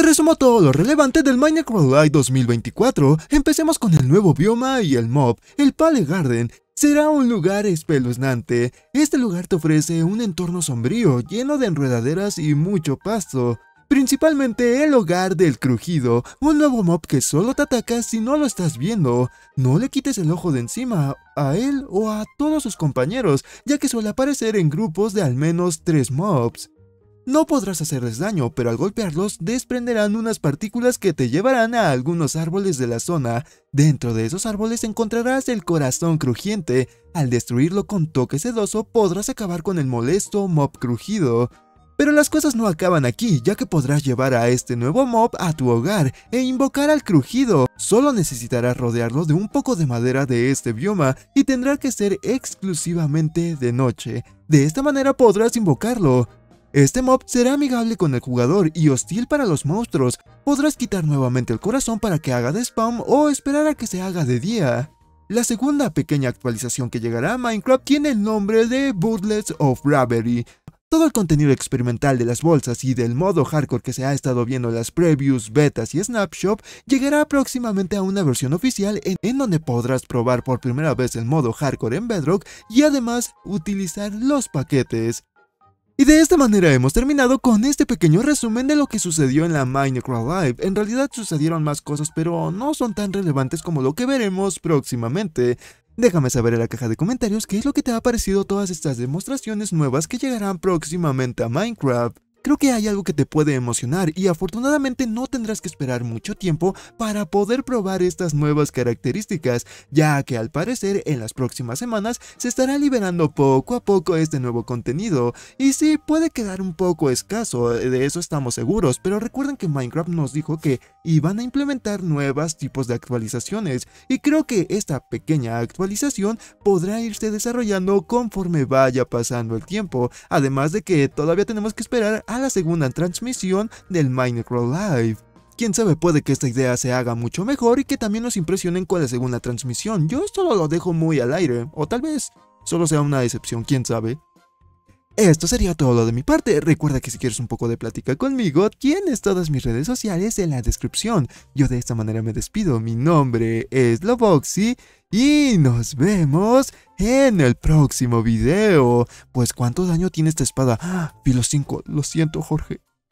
te resumo todo lo relevante del Minecraft Live 2024. Empecemos con el nuevo bioma y el mob, el Pale Garden. Será un lugar espeluznante. Este lugar te ofrece un entorno sombrío, lleno de enredaderas y mucho pasto. Principalmente el hogar del crujido, un nuevo mob que solo te ataca si no lo estás viendo. No le quites el ojo de encima, a él o a todos sus compañeros, ya que suele aparecer en grupos de al menos 3 mobs. No podrás hacerles daño, pero al golpearlos desprenderán unas partículas que te llevarán a algunos árboles de la zona. Dentro de esos árboles encontrarás el corazón crujiente. Al destruirlo con toque sedoso podrás acabar con el molesto mob crujido. Pero las cosas no acaban aquí, ya que podrás llevar a este nuevo mob a tu hogar e invocar al crujido. Solo necesitarás rodearlo de un poco de madera de este bioma y tendrá que ser exclusivamente de noche. De esta manera podrás invocarlo. Este mob será amigable con el jugador y hostil para los monstruos. Podrás quitar nuevamente el corazón para que haga de spam o esperar a que se haga de día. La segunda pequeña actualización que llegará a Minecraft tiene el nombre de Bootlets of Raverry. Todo el contenido experimental de las bolsas y del modo hardcore que se ha estado viendo en las previews, betas y snapshot llegará próximamente a una versión oficial en donde podrás probar por primera vez el modo hardcore en Bedrock y además utilizar los paquetes. Y de esta manera hemos terminado con este pequeño resumen de lo que sucedió en la Minecraft Live. En realidad sucedieron más cosas, pero no son tan relevantes como lo que veremos próximamente. Déjame saber en la caja de comentarios qué es lo que te ha parecido todas estas demostraciones nuevas que llegarán próximamente a Minecraft. Creo que hay algo que te puede emocionar y afortunadamente no tendrás que esperar mucho tiempo para poder probar estas nuevas características, ya que al parecer en las próximas semanas se estará liberando poco a poco este nuevo contenido. Y sí, puede quedar un poco escaso, de eso estamos seguros, pero recuerden que Minecraft nos dijo que iban a implementar nuevos tipos de actualizaciones y creo que esta pequeña actualización podrá irse desarrollando conforme vaya pasando el tiempo, además de que todavía tenemos que esperar a la segunda transmisión del Minecraft Live. Quién sabe, puede que esta idea se haga mucho mejor y que también nos impresionen con la segunda transmisión. Yo solo lo dejo muy al aire, o tal vez solo sea una decepción, quién sabe. Esto sería todo lo de mi parte. Recuerda que si quieres un poco de plática conmigo, tienes todas mis redes sociales en la descripción. Yo de esta manera me despido, mi nombre es Loboxi y nos vemos en el próximo video. Pues ¿cuánto daño tiene esta espada? ¡Ah! Filo 5, lo siento Jorge.